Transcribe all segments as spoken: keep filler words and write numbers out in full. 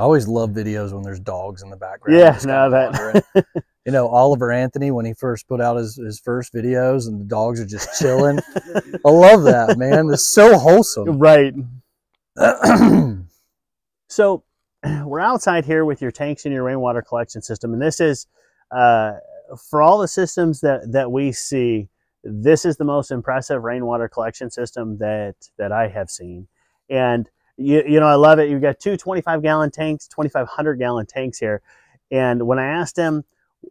I always love videos when there's dogs in the background. Yeah, no, that. You know, Oliver Anthony, when he first put out his, his first videos and the dogs are just chilling. I love that, man. It's so wholesome. Right. So we're outside here with your tanks and your rainwater collection system. And this is, uh, for all the systems that, that we see, this is the most impressive rainwater collection system that, that I have seen. And, you, you know, I love it. You've got two twenty-five gallon tanks, twenty-five hundred gallon tanks here. And when I asked him,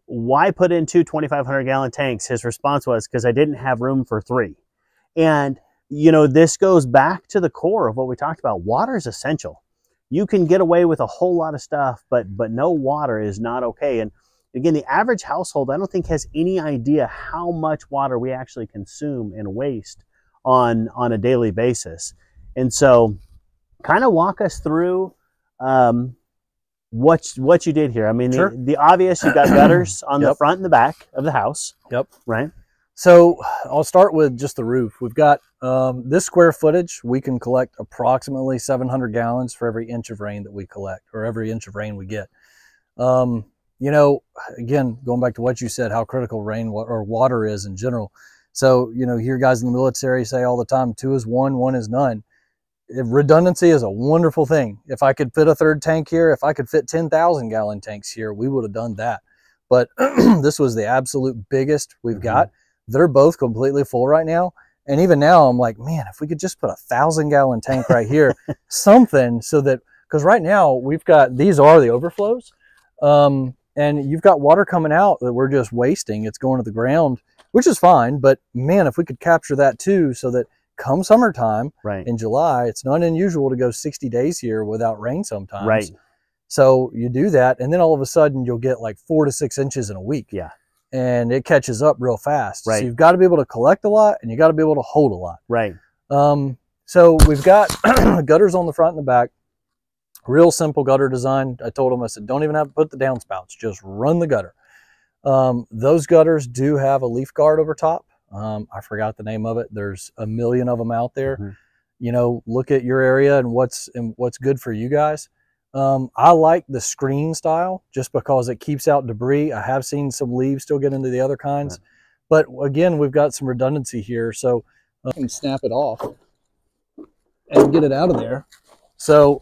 why put in two twenty-five hundred gallon tanks? His response was, because I didn't have room for three. And, you know, this goes back to the core of what we talked about. Water is essential. You can get away with a whole lot of stuff, but, but no water is not okay. And again, the average household, I don't think has any idea how much water we actually consume and waste on, on a daily basis. And so kind of walk us through, um, what what you did here. I mean, sure. the, the obvious, you got gutters on yep. the front and the back of the house. Yep. Right. So I'll start with just the roof. We've got um, this square footage. We can collect approximately seven hundred gallons for every inch of rain that we collect, or every inch of rain we get. Um, you know, again, going back to what you said, how critical rain wa or water is in general. So, you know, here guys in the military say all the time, two is one, one is none. Redundancy is a wonderful thing. If I could fit a third tank here, if I could fit ten thousand gallon tanks here, we would have done that. But this was the absolute biggest we've mm-hmm. got. They're both completely full right now. And even now I'm like, man, if we could just put a thousand gallon tank right here, something, so that, because right now we've got, these are the overflows. Um, and you've got water coming out that we're just wasting. It's going to the ground, which is fine. But man, if we could capture that too, so that come summertime, right. in July, it's not unusual to go sixty days here without rain sometimes. Right. So you do that, and then all of a sudden you'll get like four to six inches in a week. Yeah. And it catches up real fast. Right. So you've got to be able to collect a lot, and you got to be able to hold a lot. Right. Um, so we've got gutters on the front and the back. Real simple gutter design. I told them, I said, don't even have to put the downspouts. Just run the gutter. Um, those gutters do have a leaf guard over top. Um, I forgot the name of it. There's a million of them out there. Mm-hmm. You know, look at your area and what's, and what's good for you guys. Um, I like the screen style just because it keeps out debris. I have seen some leaves still get into the other kinds, right. but again, we've got some redundancy here. So uh, you can snap it off and get it out of there. So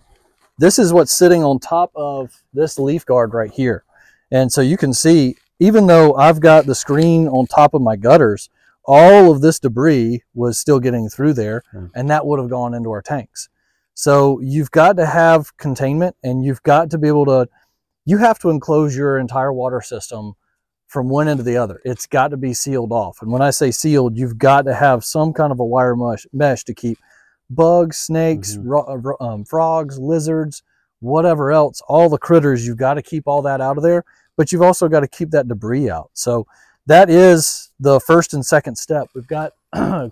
this is what's sitting on top of this leaf guard right here. And so you can see, even though I've got the screen on top of my gutters, all of this debris was still getting through there, and that would have gone into our tanks. So you've got to have containment, and you've got to be able to, you have to enclose your entire water system from one end to the other. It's got to be sealed off. And when I say sealed, you've got to have some kind of a wire mesh, mesh to keep bugs, snakes, mm-hmm. um, frogs, lizards, whatever else, all the critters, you've got to keep all that out of there, but you've also got to keep that debris out. So that is the first and second step. We've got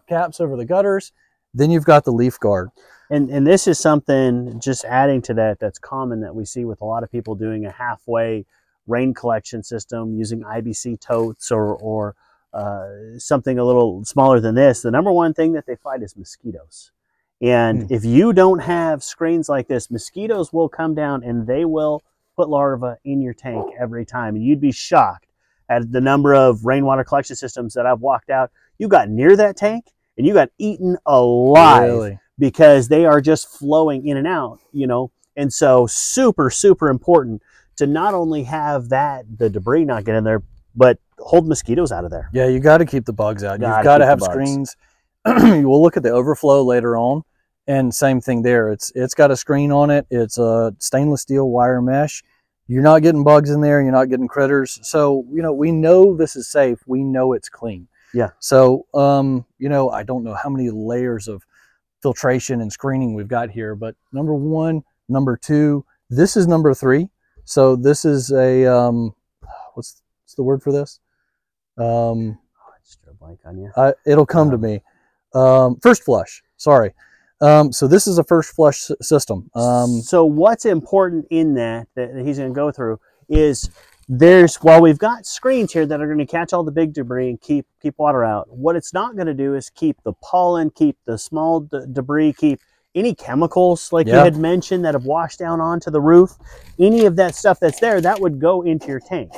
caps over the gutters, then you've got the leaf guard. And, and this is something, just adding to that, that's common that we see with a lot of people doing a halfway rain collection system using I B C totes or, or uh, something a little smaller than this. The number one thing that they fight is mosquitoes. And mm. if you don't have screens like this, mosquitoes will come down and they will put larvae in your tank every time. And you'd be shocked at the number of rainwater collection systems that I've walked out. You got near that tank and you got eaten alive, really? Because they are just flowing in and out, you know? And so super, super important to not only have that, the debris not get in there, but hold mosquitoes out of there. Yeah, you got to keep the bugs out. You've got to have screens. We'll look at the overflow later on, and same thing there. It's, it's got a screen on it. It's a stainless steel wire mesh. You're not getting bugs in there. You're not getting critters. So, you know, we know this is safe. We know it's clean. Yeah. So, um, you know, I don't know how many layers of filtration and screening we've got here, but number one, number two, this is number three. So this is a, um, what's, what's the word for this? Um, oh, I just drew a blank on you. I, it'll come um, to me. Um, first flush. Sorry. Um, so this is a first flush system. Um, so what's important in that, that he's going to go through, is there's, while we've got screens here that are going to catch all the big debris and keep, keep water out, what it's not going to do is keep the pollen, keep the small d debris, keep any chemicals like yep. you had mentioned that have washed down onto the roof, any of that stuff that's there, that would go into your tank.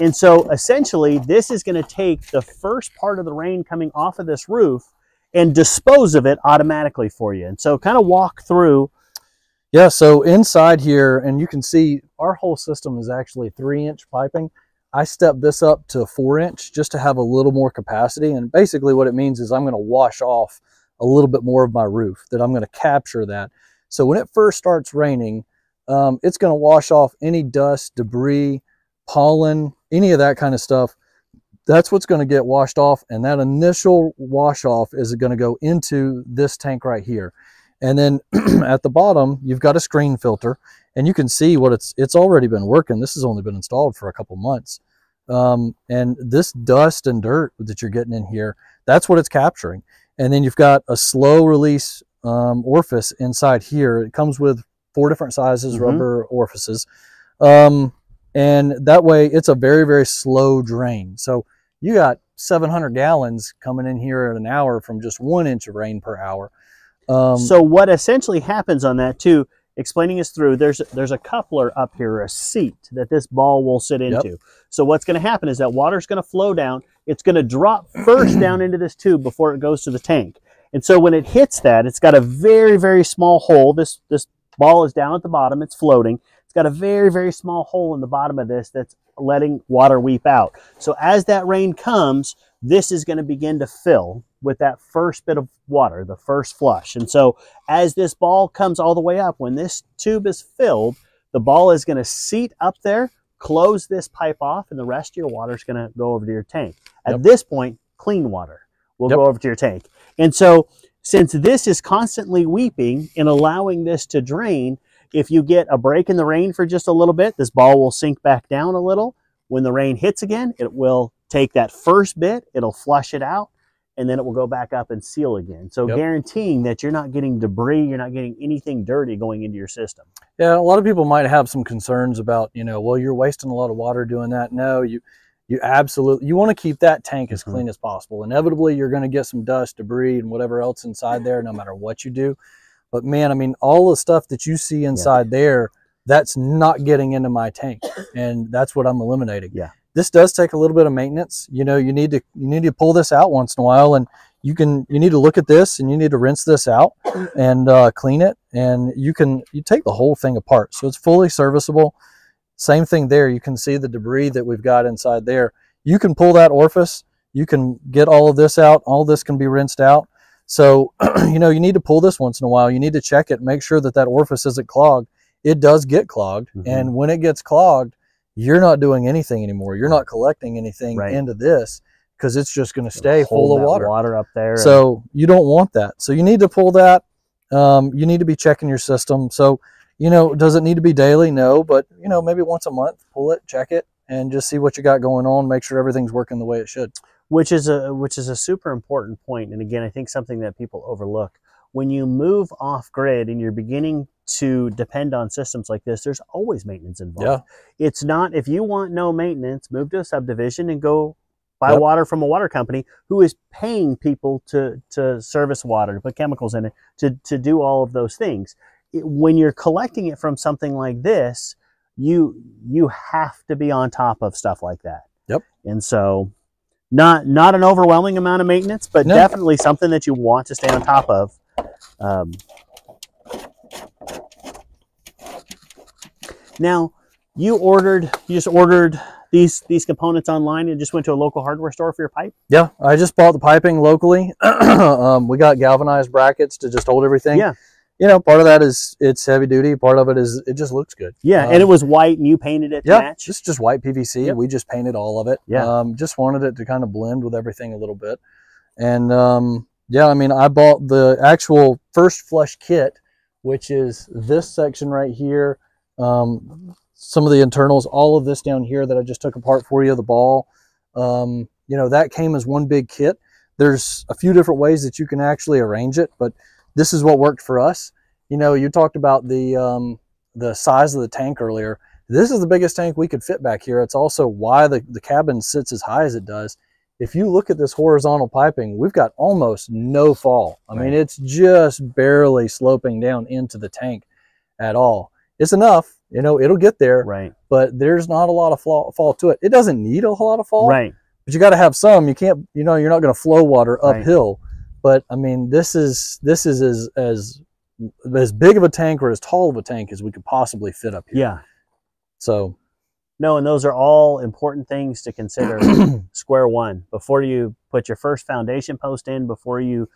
And so essentially this is going to take the first part of the rain coming off of this roof and dispose of it automatically for you. And so kind of walk through. Yeah, so inside here, and you can see our whole system is actually three inch piping. I stepped this up to four inch just to have a little more capacity. And basically what it means is I'm going to wash off a little bit more of my roof, that I'm going to capture that. So when it first starts raining, um, it's going to wash off any dust, debris, pollen, any of that kind of stuff. That's what's going to get washed off. And that initial wash off is going to go into this tank right here. And then at the bottom, you've got a screen filter, and you can see what it's, it's already been working. This has only been installed for a couple months. Um, and this dust and dirt that you're getting in here, that's what it's capturing. And then you've got a slow release um, orifice inside here. It comes with four different sizes, mm-hmm. rubber orifices. Um, and that way it's a very, very slow drain. So you got seven hundred gallons coming in here at an hour from just one inch of rain per hour. Um, so what essentially happens on that too, explaining us through, there's, there's a coupler up here, a seat that this ball will sit into. Yep. So what's going to happen is that water's going to flow down. It's going to drop first down into this tube before it goes to the tank. And so when it hits that, it's got a very, very small hole. This, this ball is down at the bottom. It's floating. It's got a very, very small hole in the bottom of this that's letting water weep out. So as that rain comes, this is going to begin to fill with that first bit of water, the first flush. And so as this ball comes all the way up, when this tube is filled, the ball is going to seat up there, close this pipe off, and the rest of your water is going to go over to your tank. At yep. this point, clean water will yep. go over to your tank. And so since this is constantly weeping and allowing this to drain, if you get a break in the rain for just a little bit, this ball will sink back down a little. When the rain hits again, it will take that first bit, it'll flush it out, and then it will go back up and seal again. So yep. guaranteeing that you're not getting debris, you're not getting anything dirty going into your system. Yeah, a lot of people might have some concerns about, you know, well, you're wasting a lot of water doing that. No, you you absolutely, you want to keep that tank as mm-hmm. clean as possible. Inevitably, you're going to get some dust, debris, and whatever else inside there, no matter what you do. But man, I mean, all the stuff that you see inside yeah. there, that's not getting into my tank, and that's what I'm eliminating. Yeah. This does take a little bit of maintenance. You know, you need to you need to pull this out once in a while, and you can you need to look at this, and you need to rinse this out and uh, clean it, and you can you take the whole thing apart. So it's fully serviceable. Same thing there. You can see the debris that we've got inside there. You can pull that orifice. You can get all of this out. All this can be rinsed out. So you know you need to pull this once in a while. You need to check it, make sure that that orifice isn't clogged. It does get clogged, mm-hmm. and when it gets clogged, you're not doing anything anymore. You're not collecting anything right. into this, because it's just going to stay full of water. Water up there. So you don't want that. So you need to pull that. Um, you need to be checking your system. So, you know, does it need to be daily? No, but you know, maybe once a month, pull it, check it, and just see what you got going on. Make sure everything's working the way it should. Which is a which is a super important point. And again, I think something that people overlook. When you move off grid and you're beginning to depend on systems like this, there's always maintenance involved. Yeah. It's not, if you want no maintenance, move to a subdivision and go buy yep. water from a water company who is paying people to, to service water, to put chemicals in it, to, to do all of those things. It, when you're collecting it from something like this, you, you have to be on top of stuff like that. Yep. And so not, not an overwhelming amount of maintenance, but no. definitely something that you want to stay on top of. Um, Now, you ordered, you just ordered these these components online and just went to a local hardware store for your pipe? Yeah, I just bought the piping locally. um, we got galvanized brackets to just hold everything. Yeah. You know, part of that is it's heavy duty. Part of it is it just looks good. Yeah, um, and it was white and you painted it to yeah, match? Yeah, it's just white P V C. Yep. We just painted all of it. Yeah. Um, just wanted it to kind of blend with everything a little bit. And um, yeah, I mean, I bought the actual first flush kit, which is this section right here. Um, some of the internals, all of this down here that I just took apart for you, the ball, um, you know, that came as one big kit. There's a few different ways that you can actually arrange it, but this is what worked for us. You know, you talked about the, um, the size of the tank earlier. This is the biggest tank we could fit back here. It's also why the, the cabin sits as high as it does. if you look at this horizontal piping, we've got almost no fall. I mean, it's just barely sloping down into the tank at all. It's enough, you know, it'll get there, right? But there's not a lot of fall, fall to it. It doesn't need a lot of fall, right? But you got to have some. You can't, you know, you're not going to flow water uphill. Right. But I mean, this is this is as as as big of a tank or as tall of a tank as we could possibly fit up here. Yeah. So. No, and those are all important things to consider. Square one, before you put your first foundation post in, before you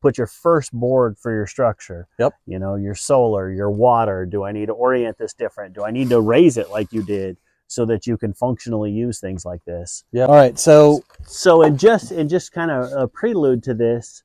put your first board for your structure. Yep. You know, your solar, your water. Do I need to orient this different? Do I need to raise it like you did so that you can functionally use things like this? Yeah. All right. So, so and just and just kind of a prelude to this,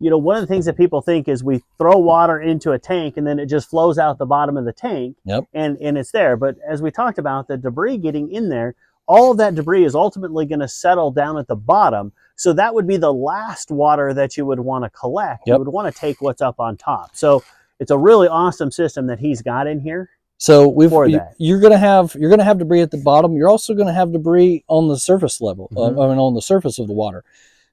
you know, one of the things that people think is we throw water into a tank and then it just flows out the bottom of the tank. Yep. and, and it's there. But as we talked about, the debris getting in there, all of that debris is ultimately going to settle down at the bottom. So that would be the last water that you would want to collect. Yep. You would want to take what's up on top. So it's a really awesome system that he's got in here. So we've, you, you're going to have you're going to have debris at the bottom. You're also going to have debris on the surface level, mm-hmm. uh, I mean, on the surface of the water.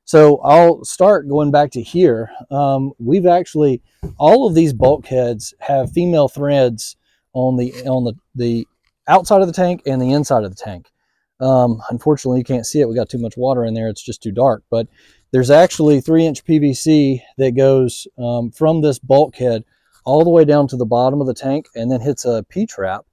So I'll start going back to here. Um, we've actually, all of these bulkheads have female threads on the on the, the outside of the tank and the inside of the tank. Um, unfortunately, you can't see it. We got too much water in there. It's just too dark. But there's actually three-inch P V C that goes um, from this bulkhead all the way down to the bottom of the tank and then hits a P-trap.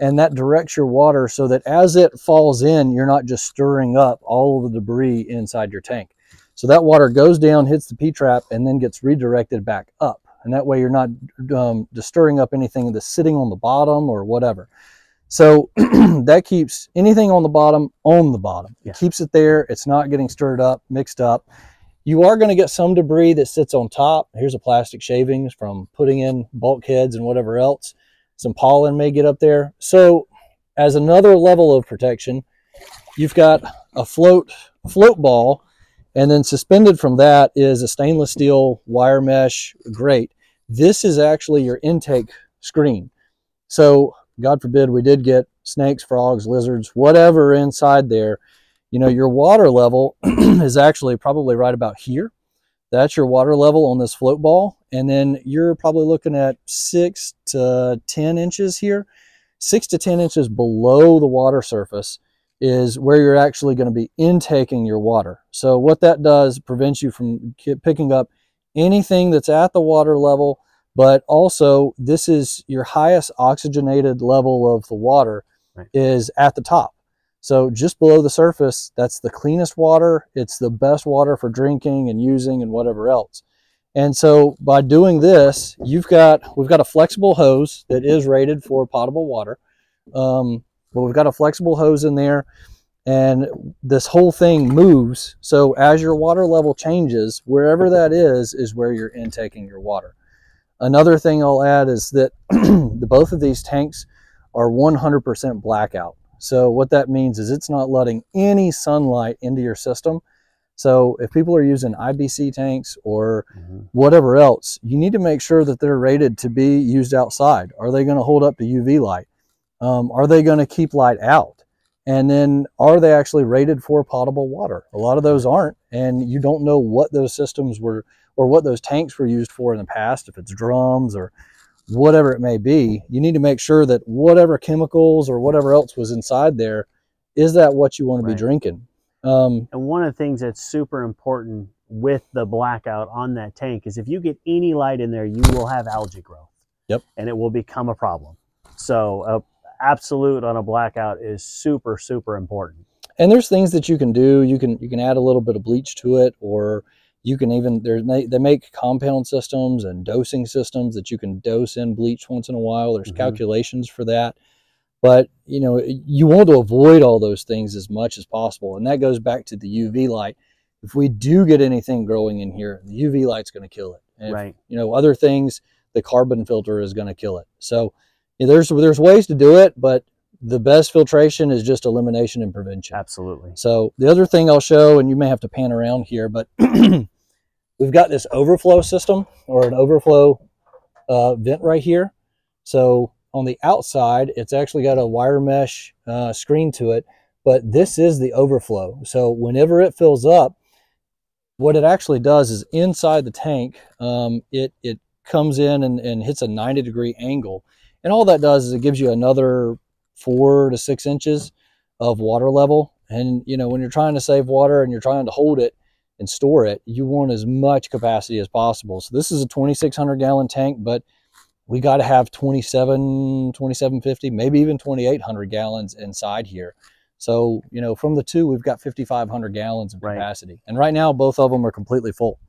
And that directs your water so that as it falls in, you're not just stirring up all of the debris inside your tank. So that water goes down, hits the P-trap, and then gets redirected back up. And that way you're not um, stirring up anything that's sitting on the bottom or whatever. So that keeps anything on the bottom on the bottom. It yeah. keeps it there. It's not getting stirred up, mixed up. You are going to get some debris that sits on top. Here's a plastic shavings from putting in bulkheads and whatever else. Some pollen may get up there. So as another level of protection, you've got a float, float ball. And then suspended from that is a stainless steel wire mesh grate. This is actually your intake screen. So God forbid we did get snakes, frogs, lizards, whatever inside there. You know, your water level is actually probably right about here. That's your water level on this float ball. And then you're probably looking at six to ten inches here. six to ten inches below the water surface is where you're actually going to be intaking your water. So what that does, prevents you from picking up anything that's at the water level, but also this is your highest oxygenated level of the water right. is at the top. So just below the surface, that's the cleanest water. It's the best water for drinking and using and whatever else. And so by doing this, you've got, we've got a flexible hose that is rated for potable water. Um, But we've got a flexible hose in there and this whole thing moves. So as your water level changes, wherever that is, is where you're intaking your water. Another thing I'll add is that the, both of these tanks are one hundred percent blackout. So what that means is it's not letting any sunlight into your system. So if people are using I B C tanks or mm-hmm. whatever else, you need to make sure that they're rated to be used outside. Are they going to hold up to U V light? Um, are they going to keep light out? And then are they actually rated for potable water? A lot of those aren't, and you don't know what those systems were or what those tanks were used for in the past, if it's drums or whatever it may be. You need to make sure that whatever chemicals or whatever else was inside there, is that what you want to right. be drinking? Um, and one of the things that's super important with the blackout on that tank is if you get any light in there, you will have algae growth. Yep. And it will become a problem. So uh, absolute on a blackout is super, super important. And there's things that you can do. You can you can add a little bit of bleach to it, or you can even, they, they make compound systems and dosing systems that you can dose in bleach once in a while. There's mm-hmm. calculations for that. But, you know, you want to avoid all those things as much as possible. And that goes back to the U V light. If we do get anything growing in here, the U V light's going to kill it. And right. if, you know, other things, the carbon filter is going to kill it. So There's, there's ways to do it, but the best filtration is just elimination and prevention. Absolutely. So the other thing I'll show, and you may have to pan around here, but we've got this overflow system or an overflow uh, vent right here. So on the outside, it's actually got a wire mesh uh, screen to it, but this is the overflow. So whenever it fills up, what it actually does is inside the tank, um, it, it comes in and, and hits a ninety degree angle. And all that does is it gives you another four to six inches of water level. And, you know, when you're trying to save water and you're trying to hold it and store it, you want as much capacity as possible. So this is a twenty-six hundred gallon tank, but we got to have twenty-seven, twenty-seven fifty, maybe even twenty-eight hundred gallons inside here. So, you know, from the two, we've got fifty-five hundred gallons of capacity. Right. And right now, both of them are completely full.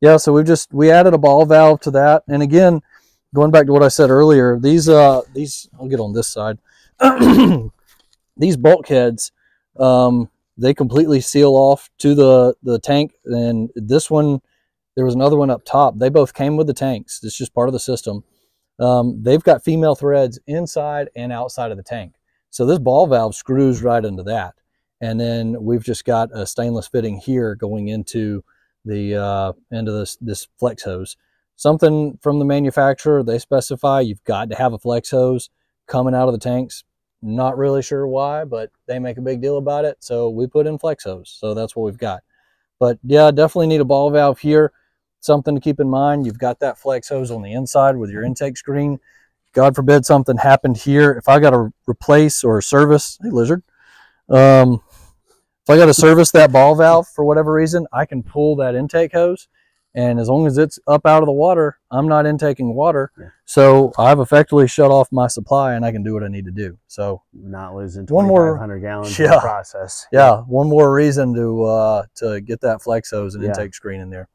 Yeah, so we've just, we added a ball valve to that. And again, going back to what I said earlier, these, uh, these I'll get on this side. These bulkheads, um, they completely seal off to the, the tank. And this one, there was another one up top. They both came with the tanks. It's just part of the system. Um, they've got female threads inside and outside of the tank. So this ball valve screws right into that. And then we've just got a stainless fitting here going into the uh, into this, this flex hose. Something from the manufacturer, they specify you've got to have a flex hose coming out of the tanks. Not really sure why, but they make a big deal about it. So we put in flex hose. So that's what we've got. But yeah, definitely need a ball valve here. Something to keep in mind. You've got that flex hose on the inside with your intake screen. God forbid something happened here. If I got to replace or service, hey lizard, um, if I got to service that ball valve for whatever reason, I can pull that intake hose, and as long as it's up out of the water, I'm not intaking water. Yeah. So I've effectively shut off my supply, and I can do what I need to do. So not losing twenty-five hundred gallons yeah, in the process. Yeah, one more reason to uh, to get that flex hose and yeah. intake screen in there.